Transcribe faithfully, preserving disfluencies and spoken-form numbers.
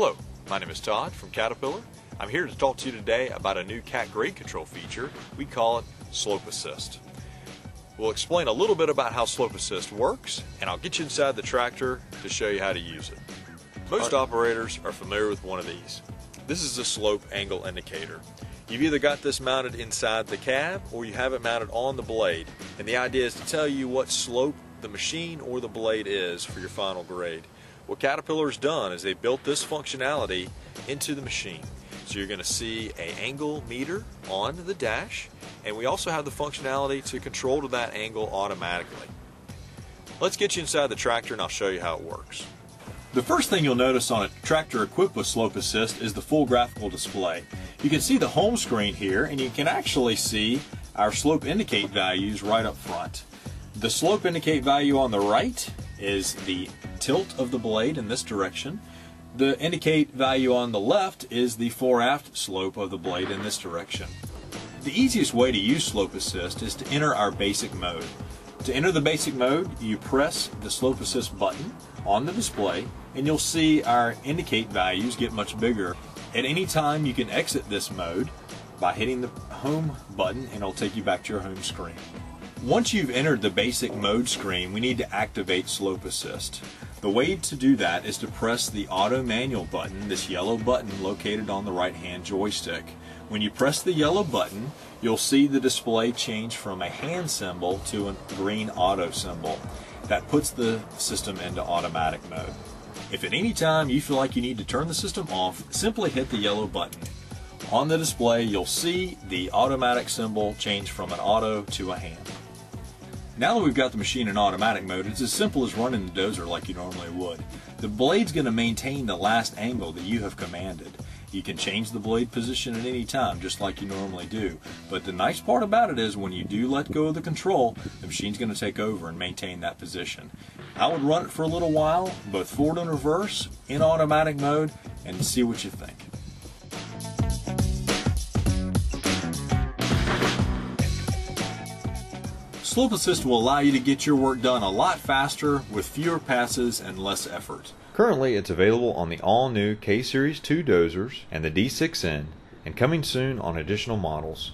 Hello, my name is Todd from Caterpillar. I'm here to talk to you today about a new Cat grade control feature. We call it Slope Assist. We'll explain a little bit about how Slope Assist works, and I'll get you inside the tractor to show you how to use it. Most operators are familiar with one of these. This is the slope angle indicator. You've either got this mounted inside the cab or you have it mounted on the blade, and the idea is to tell you what slope the machine or the blade is for your final grade. What Caterpillar's done is they built this functionality into the machine. So you're going to see an angle meter on the dash, and we also have the functionality to control to that angle automatically. Let's get you inside the tractor and I'll show you how it works. The first thing you'll notice on a tractor equipped with Slope Assist is the full graphical display. You can see the home screen here, and you can actually see our slope indicate values right up front. The slope indicate value on the right is the tilt of the blade in this direction. The indicate value on the left is the fore-aft slope of the blade in this direction. The easiest way to use Slope Assist is to enter our basic mode. To enter the basic mode, you press the Slope Assist button on the display, and you'll see our indicate values get much bigger. At any time, you can exit this mode by hitting the home button, and it'll take you back to your home screen. Once you've entered the basic mode screen, we need to activate Slope Assist. The way to do that is to press the auto manual button, this yellow button located on the right hand joystick. When you press the yellow button, you'll see the display change from a hand symbol to a green auto symbol. That puts the system into automatic mode. If at any time you feel like you need to turn the system off, simply hit the yellow button. On the display, you'll see the automatic symbol change from an auto to a hand. Now that we've got the machine in automatic mode, it's as simple as running the dozer like you normally would. The blade's going to maintain the last angle that you have commanded. You can change the blade position at any time, just like you normally do. But the nice part about it is when you do let go of the control, the machine's going to take over and maintain that position. I would run it for a little while, both forward and reverse, in automatic mode, and see what you think. Slope Assist will allow you to get your work done a lot faster with fewer passes and less effort. Currently, it's available on the all-new K-Series two dozers and the D six N, and coming soon on additional models.